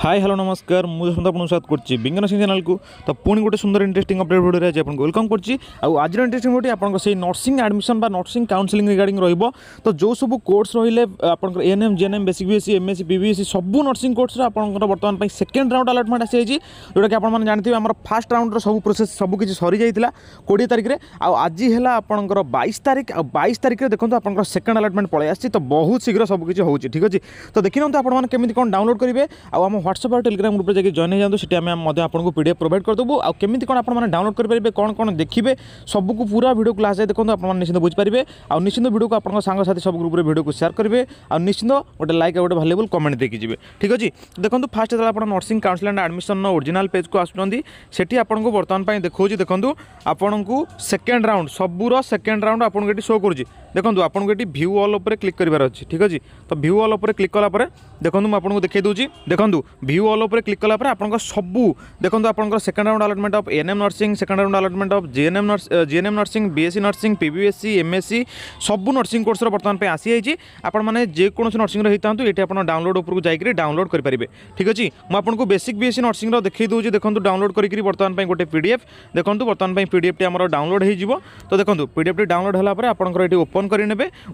Hi hello नमस्कार मुझे सन्त आप स्वागत कर विज्ञान सिंह चैनल को। तो पुणी गोटे सुंदर इंटरेस्टिंग अपडेट भिडियो आज आपको वेलकम कर। आज इंटरेस्टिंग भिडियो आपको से नर्सिंग एडमिशन बा नर्सिंग काउंसलिंग रिगार्डिंग रहिबो। तो जो सब कोर्स रहिले आपनकर ANM GNM basic BSc MSc PBSc सब नर्सिंग कोर्स आपनकर वर्तमान पई सेकंड राउंड अलॉटमेंट आसी जाई जोटा कि आपन माने जानथिबे हमर फर्स्ट राउंड रो सब प्रोसेस सब किछि सरी जाइतिला 20 तारिख रे आ आज हेला आपनकर 22 तारिख आ 22 तारिख रे देखंतु आपनकर सेकंड अलॉटमेंट पळे आसी। तो बहुत शीघ्र सब किछि होउछि ठीक अछि। तो देखिनंतु आपन माने केमिति कोन डाउनलोड करिवे आ हम व्हाट्सएप और टेलीग्राम ग्रुप जाके जॉइन हो जातु से आपको पीडीएफ प्रोवाइड करदेबू आ केमी कौन आप डाउनलोड करेंगे कौन कौन देखिए सबको पूरा वीडियो क्लास जाए देखो आप निश्चित बुझीपारे और निश्चित वीडियो को आपको सांगसाथी सब ग्रुप वीडियो को शेयर करेंगे और निश्चित गोटे लाइक और गोटे भलेबल कमेंट देखिए ठीक अच्छे। देखो फास्ट जो आप nursing council and admission original page को आसुँच आपको बर्तमान देखो देखो आपको सेकेंड राउंड सबूर सेकेंड राउंड आपको ये शो करुँच देखो आपको ये व्यू ऑल उपर क्लिक करार अच्छे ठीक अच्छे। तो व्यू ऑल उपर क्लिक कलापर देखो मुझे देखे दूसरी देखो व्यू ऑल उपर क्लिक कलापर आप सबू देखो आपंकर second round allotment of ANM nursing second round allotment of GNM nursing BSc nursing PBSc MSc सबू नर्सिंग कोर्स बर्तमान आसी जाइए आपने जेकोसी नर्सिंग होता है ये आप डाउनलोड उपरकू जाकर डाउनलोड करेंगे ठीक अच्छे। मुझे बेसिक बीएससी नर्सिंग देखिए दूसरी देखो डाउनलोड करके बर्तमान गोटे पीडीएफ देखो बर्तमान पीडीएफ आम डाउनलोड हो। तो देखो पीडीएफ टी डाउनलोड होगापर आपंकर ये ओपन करे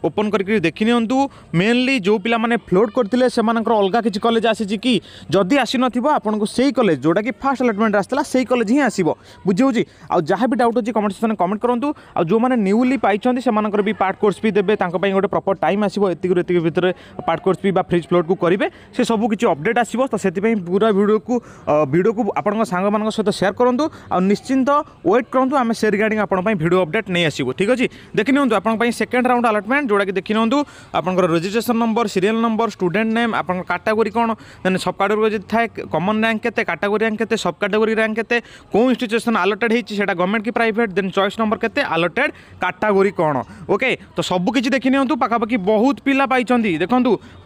ओपन करके देखी नि मेनली जो पाने फ्लोट करते से अलग किसी कलेज आसी कि जदि आसी नथिबो आपनको सेही कॉलेज जोटा कि फास्ट अलॉटमेंट आसला सेही कॉलेज ही आसीबो बुझियोजी। आ जहाँ भी डाउट अछि कमेंट सेक्शन में कमेंट करंतु आ जो माने न्यूली पाइचोंती सेमानकर भी पार्ट कोर्स भी देबे तांका पई गोटे प्रॉपर टाइम आसीबो एतिक एतिक भितर पार्ट कोर्स भी बा फ्रीज फ्लोट को करिवे से सब किछि अपडेट आसीबो। तो सेति पई पूरा वीडियो को आपनको सांग मानक सहित शेयर करंतु आ निश्चिंत वेट करंतु आमे से रिगार्डिंग आपन पई वीडियो अपडेट नै आसीबो ठीक अछि। देखिनोंतु आपन पई सेकंड राउंड अलॉटमेंट जोटा कि देखिनोंतु आपनकर registration number serial number student name आपन कैटेगरी कोन देन सब कैटेगरी थाए कमन रैंक के कैटेगरी रैंक के सब कैटेगरी रैंक के कौन इंस्टीट्यूशन आलोटेड होता गवर्नमेंट की प्राइवेट देन चॉइस नंबर के आलोटेड कैटेगरी कौन ओके। तो सब किसी देखी नियंतु पाखापाखि बहुत पिला पाई देखो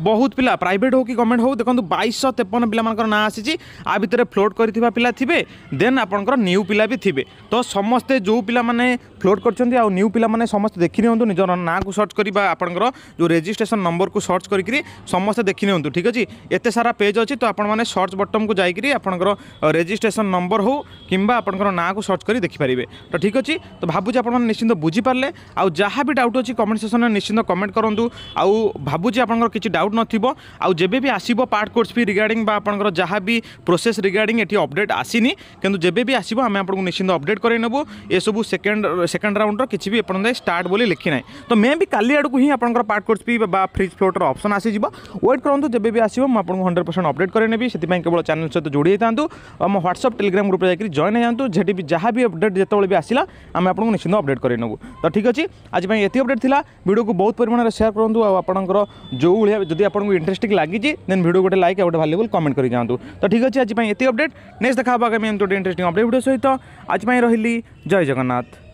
बहुत पिला प्राइवेट हो कि गवर्नमेंट हो देखो 2253 पिला ना आसी आ भितर फ्लोट कर पिला थे देन आपंकर न्यू पिला भी थे। तो समस्ते जो पिला माने फ्लोट कर न्यू पिला माने समस्त देखी निज ना को सर्च कर आपंकर जो रजिस्ट्रेशन नंबर को सर्च कर समस्त देखी नियंतु ठीक अच्छे। एत सारा पेज अच्छी तो आपने सर्च बटन को जाकर आपंकर रजिस्ट्रेशन नंबर हो कि आपंकर ना को सर्च कर देखिपारे तो ठीक अच्छे। तो भावुँ आपने निश्चिंत बुझीपारे आ जहाँ भी डाउट अच्छी कमेंट सेक्शन में निश्चिंत कमेंट करूँ भावुँ आपंकर किसी डाउट न जब भी आसो पार्ट कोर्स भी रिगार्डिंग आपंकर जहाँ भी प्रोसेस रिगार्डिंग ये अपडेट आसीनी किंतु जब भी आसो आम आपको निश्चिंत अपडेट करेबू ये सब सेकेंड राउंड किसी भी एपर्त स्टार्ट बोली लिखी ना। तो मे भी काली आड़ को ही आपंकर पार्ट कोर्स भी फ्रीज फ्लोटर ऑप्शन आसीज वेट करूँ जब भी आसो मुझे 100% अपडेट करेबी से केवल चैनल सहित जोड़ी होता आम व्हाट्सएप टेलीग्राम ग्रुप जाकर जॉइन हो जातु जेटी भी जहाँ भी अपडेट जिते भी आसा आम आपको निश्चित अपडेट करेबू। तो ठीक अच्छे आज ये अपडेट था वीडियो को बहुत परिमाण शेयर करूँ आपर जो भाई जब आपको इंटरेस्टिंग लगी देन वीडियो गोटे लाइक और भलेबल कमेंट कर जातु। तो ठीक अच्छे आज ये अपडेट नेक्स्ट देखा आगामी इंटरेस्टिंग अपडेट वीडियो सहित आज रही जय जगन्नाथ।